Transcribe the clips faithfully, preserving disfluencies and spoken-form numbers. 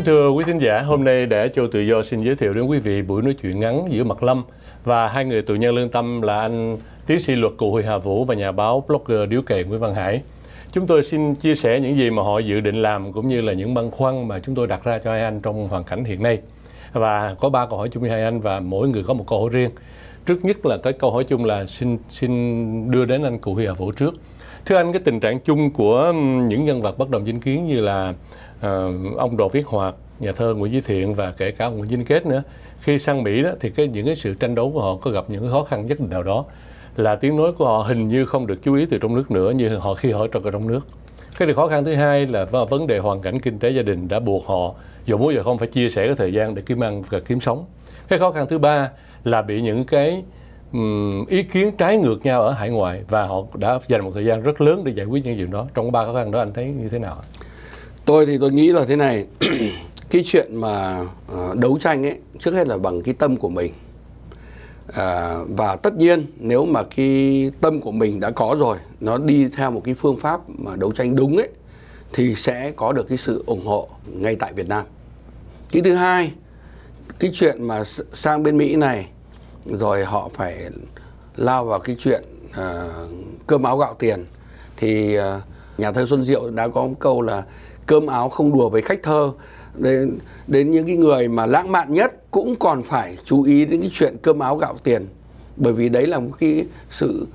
Kính thưa quý thính giả, hôm nay Đài Á Châu Tự Do xin giới thiệu đến quý vị buổi nói chuyện ngắn giữa Mặc Lâm và hai người tù nhân lương tâm là anh tiến sĩ luật Cù Huy Hà Vũ và nhà báo blogger Điếu Cày Nguyễn Văn Hải. Chúng tôi xin chia sẻ những gì mà họ dự định làm cũng như là những băn khoăn mà chúng tôi đặt ra cho hai anh trong hoàn cảnh hiện nay. Và có ba câu hỏi chung với hai anh và mỗi người có một câu hỏi riêng. Trước nhất là cái câu hỏi chung là xin xin đưa đến anh Cù Huy Hà Vũ trước. Thưa anh, cái tình trạng chung của những nhân vật bất đồng chính kiến như là Uh, ông Đồ Viết Hoạt, nhà thơ Nguyễn Vĩ Thiện và kể cả Nguyễn Vinh Kết nữa, khi sang Mỹ đó thì cái những cái sự tranh đấu của họ có gặp những cái khó khăn nhất định nào đó, là tiếng nói của họ hình như không được chú ý từ trong nước nữa như họ khi họ trò ở trong nước. Cái điều khó khăn thứ hai là vấn đề hoàn cảnh kinh tế gia đình đã buộc họ dù muốn giờ không phải chia sẻ cái thời gian để kiếm ăn và kiếm sống. Cái khó khăn thứ ba là bị những cái um, ý kiến trái ngược nhau ở hải ngoại, và họ đã dành một thời gian rất lớn để giải quyết những chuyện đó. Trong ba khó khăn đó anh thấy như thế nào? Tôi thì tôi nghĩ là thế này, cái chuyện mà uh, đấu tranh ấy trước hết là bằng cái tâm của mình, uh, và tất nhiên nếu mà cái tâm của mình đã có rồi, nó đi theo một cái phương pháp mà đấu tranh đúng ấy, thì sẽ có được cái sự ủng hộ ngay tại Việt Nam. Cái thứ hai, cái chuyện mà sang bên Mỹ này rồi họ phải lao vào cái chuyện uh, cơm áo gạo tiền, thì uh, nhà thơ Xuân Diệu đã có một câu là cơm áo không đùa với khách thơ. Đến, đến những cái người mà lãng mạn nhất cũng còn phải chú ý đến cái chuyện cơm áo gạo tiền, bởi vì đấy là một cái sự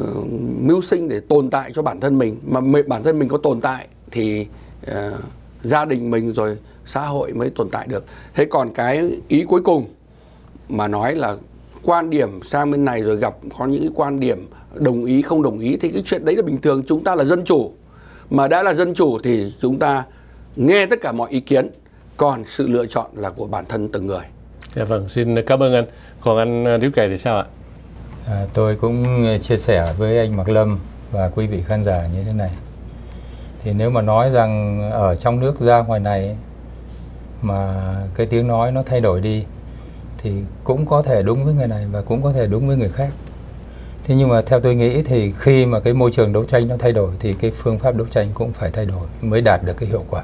uh, mưu sinh để tồn tại cho bản thân mình. Mà bản thân mình có tồn tại thì uh, gia đình mình rồi xã hội mới tồn tại được. Thế còn cái ý cuối cùng mà nói là quan điểm sang bên này rồi gặp có những cái quan điểm đồng ý không đồng ý, thì cái chuyện đấy là bình thường. Chúng ta là dân chủ, mà đã là dân chủ thì chúng ta nghe tất cả mọi ý kiến, còn sự lựa chọn là của bản thân từng người. Dạ vâng, xin cảm ơn anh. Còn anh Điếu Cày thì sao ạ? À, tôi cũng chia sẻ với anh Mặc Lâm và quý vị khán giả như thế này. Thì nếu mà nói rằng ở trong nước ra ngoài này mà cái tiếng nói nó thay đổi đi, thì cũng có thể đúng với người này và cũng có thể đúng với người khác. Thế nhưng mà theo tôi nghĩ thì khi mà cái môi trường đấu tranh nó thay đổi thì cái phương pháp đấu tranh cũng phải thay đổi mới đạt được cái hiệu quả.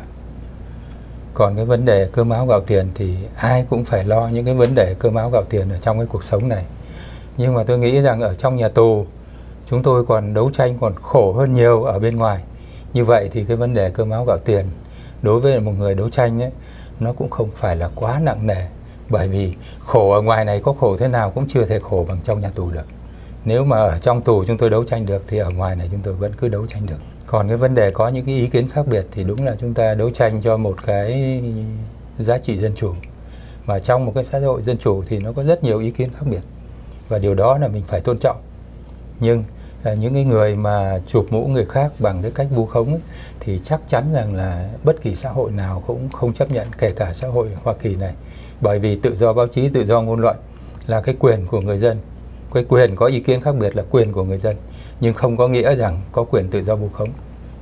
Còn cái vấn đề cơm áo gạo tiền thì ai cũng phải lo những cái vấn đề cơm áo gạo tiền ở trong cái cuộc sống này. Nhưng mà tôi nghĩ rằng ở trong nhà tù chúng tôi còn đấu tranh còn khổ hơn nhiều ở bên ngoài. Như vậy thì cái vấn đề cơm áo gạo tiền đối với một người đấu tranh ấy, nó cũng không phải là quá nặng nề. Bởi vì khổ ở ngoài này có khổ thế nào cũng chưa thể khổ bằng trong nhà tù được. Nếu mà ở trong tù chúng tôi đấu tranh được thì ở ngoài này chúng tôi vẫn cứ đấu tranh được. Còn cái vấn đề có những cái ý kiến khác biệt thì đúng là chúng ta đấu tranh cho một cái giá trị dân chủ. Mà trong một cái xã hội dân chủ thì nó có rất nhiều ý kiến khác biệt. Và điều đó là mình phải tôn trọng. Nhưng những cái người mà chụp mũ người khác bằng cái cách vu khống ấy, thì chắc chắn rằng là bất kỳ xã hội nào cũng không chấp nhận, kể cả xã hội Hoa Kỳ này. Bởi vì tự do báo chí, tự do ngôn luận là cái quyền của người dân. Cái quyền có ý kiến khác biệt là quyền của người dân, nhưng không có nghĩa rằng có quyền tự do vu khống.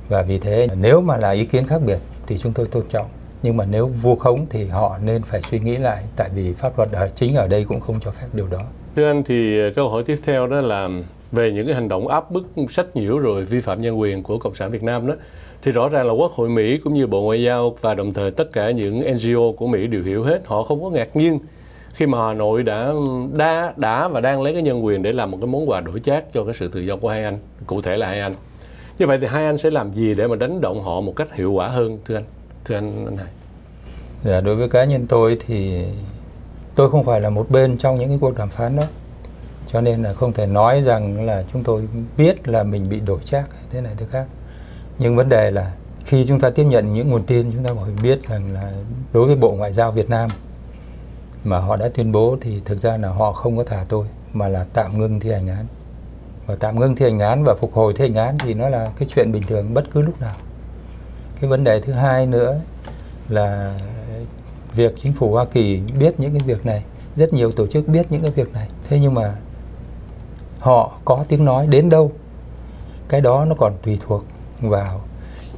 Và vì thế nếu mà là ý kiến khác biệt thì chúng tôi tôn trọng, nhưng mà nếu vu khống thì họ nên phải suy nghĩ lại, tại vì pháp luật ở chính ở đây cũng không cho phép điều đó. Thưa anh, thì câu hỏi tiếp theo đó là về những cái hành động áp bức, sách nhiễu rồi vi phạm nhân quyền của Cộng sản Việt Nam đó, thì rõ ràng là Quốc hội Mỹ cũng như Bộ Ngoại giao và đồng thời tất cả những en giê ô của Mỹ đều hiểu hết. Họ không có ngạc nhiên khi mà Hà Nội đã, đã đã và đang lấy cái nhân quyền để làm một cái món quà đổi chác cho cái sự tự do của hai anh, cụ thể là hai anh. Như vậy thì hai anh sẽ làm gì để mà đánh động họ một cách hiệu quả hơn, thưa anh? Thưa anh, anh Hải. Dạ, đối với cá nhân tôi thì tôi không phải là một bên trong những cái cuộc đàm phán đó. Cho nên là không thể nói rằng là chúng tôi biết là mình bị đổi chác thế này thế khác. Nhưng vấn đề là khi chúng ta tiếp nhận những nguồn tin, chúng ta phải biết rằng là đối với Bộ Ngoại giao Việt Nam mà họ đã tuyên bố thì thực ra là họ không có thả tôi, mà là tạm ngưng thi hành án. Và tạm ngưng thi hành án và phục hồi thi hành án thì nó là cái chuyện bình thường bất cứ lúc nào. Cái vấn đề thứ hai nữa là việc chính phủ Hoa Kỳ biết những cái việc này, rất nhiều tổ chức biết những cái việc này. Thế nhưng mà họ có tiếng nói đến đâu, cái đó nó còn tùy thuộc vào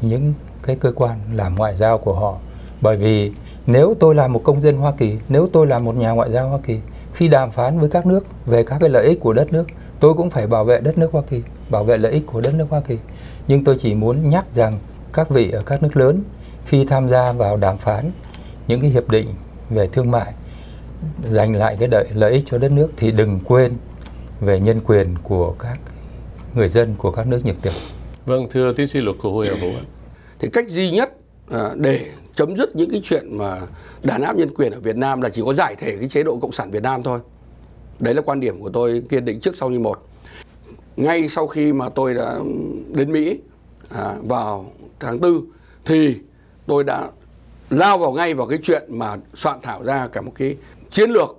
những cái cơ quan làm ngoại giao của họ. Bởi vì nếu tôi là một công dân Hoa Kỳ, nếu tôi là một nhà ngoại giao Hoa Kỳ, khi đàm phán với các nước về các cái lợi ích của đất nước, tôi cũng phải bảo vệ đất nước Hoa Kỳ, bảo vệ lợi ích của đất nước Hoa Kỳ. Nhưng tôi chỉ muốn nhắc rằng các vị ở các nước lớn khi tham gia vào đàm phán những cái hiệp định về thương mại, dành lại cái lợi ích cho đất nước, thì đừng quên về nhân quyền của các người dân của các nước nhập tiểu. Vâng, thưa tiến sĩ luật Cù Huy Hà Vũ, thì cách duy nhất để chấm dứt những cái chuyện mà đàn áp nhân quyền ở Việt Nam là chỉ có giải thể cái chế độ Cộng sản Việt Nam thôi. Đấy là quan điểm của tôi kiên định trước sau như một. Ngay sau khi mà tôi đã đến Mỹ à, vào tháng tư thì tôi đã lao vào ngay vào cái chuyện mà soạn thảo ra cả một cái chiến lược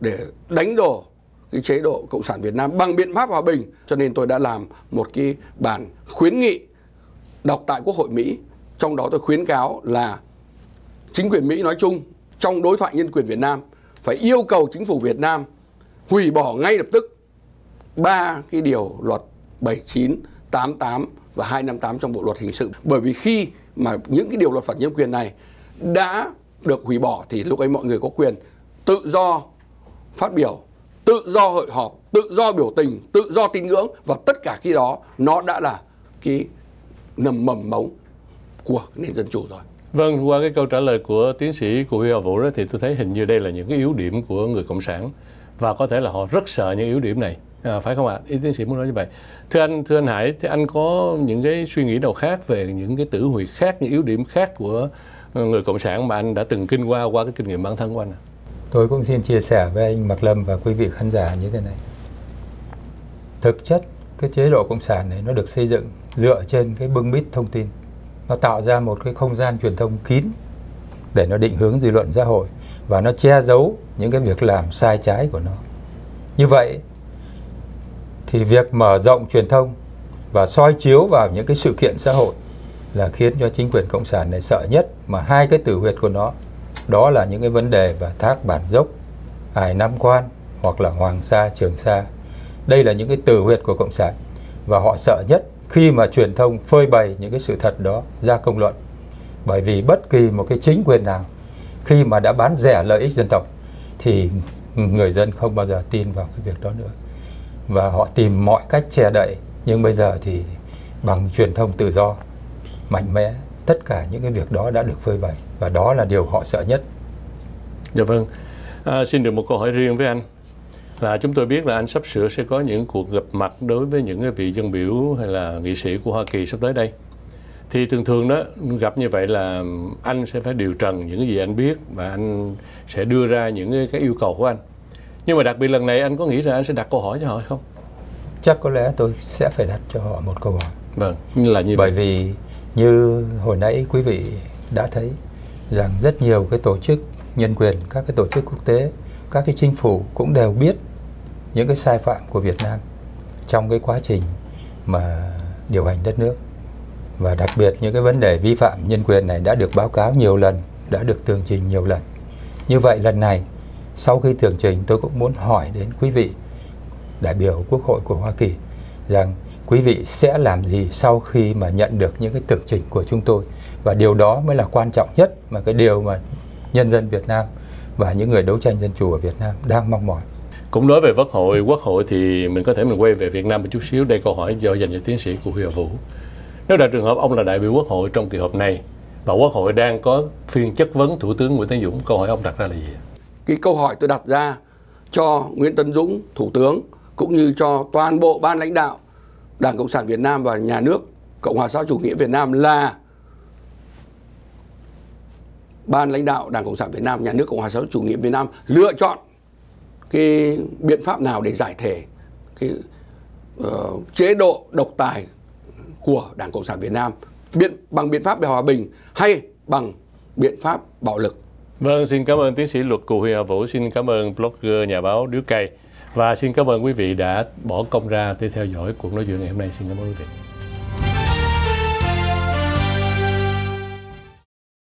để đánh đổ cái chế độ Cộng sản Việt Nam bằng biện pháp hòa bình. Cho nên tôi đã làm một cái bản khuyến nghị đọc tại Quốc hội Mỹ. Trong đó tôi khuyến cáo là chính quyền Mỹ nói chung trong đối thoại nhân quyền Việt Nam phải yêu cầu chính phủ Việt Nam hủy bỏ ngay lập tức ba cái điều luật bảy mươi chín, tám mươi tám và hai trăm năm mươi tám trong bộ luật hình sự. Bởi vì khi mà những cái điều luật phản nhân quyền này đã được hủy bỏ thì lúc ấy mọi người có quyền tự do phát biểu, tự do hội họp, tự do biểu tình, tự do tín ngưỡng, và tất cả cái đó nó đã là cái nằm mầm mống của nền dân chủ rồi. Vâng, qua cái câu trả lời của tiến sĩ Cù Huy Hà Vũ đó thì tôi thấy hình như đây là những cái yếu điểm của người Cộng sản, và có thể là họ rất sợ những yếu điểm này, à, phải không ạ? Ý tiến sĩ muốn nói như vậy. Thưa anh, thưa anh Hải, thì anh có những cái suy nghĩ nào khác về những cái tử huyệt khác, những yếu điểm khác của người Cộng sản mà anh đã từng kinh qua qua cái kinh nghiệm bản thân của anh ạ? Tôi cũng xin chia sẻ với anh Mặc Lâm và quý vị khán giả như thế này. Thực chất cái chế độ Cộng sản này nó được xây dựng dựa trên cái bưng bít thông tin. Nó tạo ra một cái không gian truyền thông kín để nó định hướng dư luận xã hội, và nó che giấu những cái việc làm sai trái của nó. Như vậy thì việc mở rộng truyền thông và soi chiếu vào những cái sự kiện xã hội là khiến cho chính quyền Cộng sản này sợ nhất. Mà hai cái tử huyệt của nó đó là những cái vấn đề và thác Bản Dốc, Ải Nam Quan hoặc là Hoàng Sa, Trường Sa. Đây là những cái tử huyệt của Cộng sản, và họ sợ nhất khi mà truyền thông phơi bày những cái sự thật đó ra công luận. Bởi vì bất kỳ một cái chính quyền nào khi mà đã bán rẻ lợi ích dân tộc thì người dân không bao giờ tin vào cái việc đó nữa, và họ tìm mọi cách che đậy. Nhưng bây giờ thì bằng truyền thông tự do mạnh mẽ, tất cả những cái việc đó đã được phơi bày, và đó là điều họ sợ nhất. Dạ vâng, à, xin được một câu hỏi riêng với anh. Là chúng tôi biết là anh sắp sửa sẽ có những cuộc gặp mặt đối với những vị dân biểu hay là nghị sĩ của Hoa Kỳ sắp tới đây. Thì thường thường đó, gặp như vậy là anh sẽ phải điều trần những gì anh biết, và anh sẽ đưa ra những cái yêu cầu của anh. Nhưng mà đặc biệt lần này anh có nghĩ rằng anh sẽ đặt câu hỏi cho họ không? Chắc có lẽ tôi sẽ phải đặt cho họ một câu hỏi. Vâng, là như vậy. Bởi vì như hồi nãy quý vị đã thấy rằng rất nhiều cái tổ chức nhân quyền, các cái tổ chức quốc tế, các cái chính phủ cũng đều biết những cái sai phạm của Việt Nam trong cái quá trình mà điều hành đất nước. Và đặc biệt những cái vấn đề vi phạm nhân quyền này đã được báo cáo nhiều lần, đã được tường trình nhiều lần. Như vậy lần này, sau khi tường trình, tôi cũng muốn hỏi đến quý vị đại biểu Quốc hội của Hoa Kỳ rằng quý vị sẽ làm gì sau khi mà nhận được những cái tường trình của chúng tôi. Và điều đó mới là quan trọng nhất, mà cái điều mà nhân dân Việt Nam và những người đấu tranh dân chủ ở Việt Nam đang mong mỏi. Cũng nói về Quốc hội, Quốc hội thì mình có thể mình quay về Việt Nam một chút xíu. Đây câu hỏi do dành cho tiến sĩ Cù Huy Hà Vũ. Nếu là trường hợp ông là đại biểu Quốc hội trong kỳ họp này và Quốc hội đang có phiên chất vấn Thủ tướng Nguyễn Tấn Dũng, câu hỏi ông đặt ra là gì? Cái câu hỏi tôi đặt ra cho Nguyễn Tấn Dũng, Thủ tướng, cũng như cho toàn bộ ban lãnh đạo Đảng Cộng sản Việt Nam và Nhà nước Cộng hòa xã hội chủ nghĩa Việt Nam là Ban lãnh đạo Đảng Cộng sản Việt Nam, Nhà nước Cộng hòa xã hội chủ nghĩa Việt Nam lựa chọn cái biện pháp nào để giải thể cái uh, chế độ độc tài của Đảng Cộng sản Việt Nam, biện, bằng biện pháp hòa bình hay bằng biện pháp bạo lực. Vâng, xin cảm ơn tiến sĩ luật Cù Huy Hà Vũ, xin cảm ơn blogger nhà báo Điếu Cày, và xin cảm ơn quý vị đã bỏ công ra để theo dõi cuộc nói chuyện ngày hôm nay. Xin cảm ơn quý vị.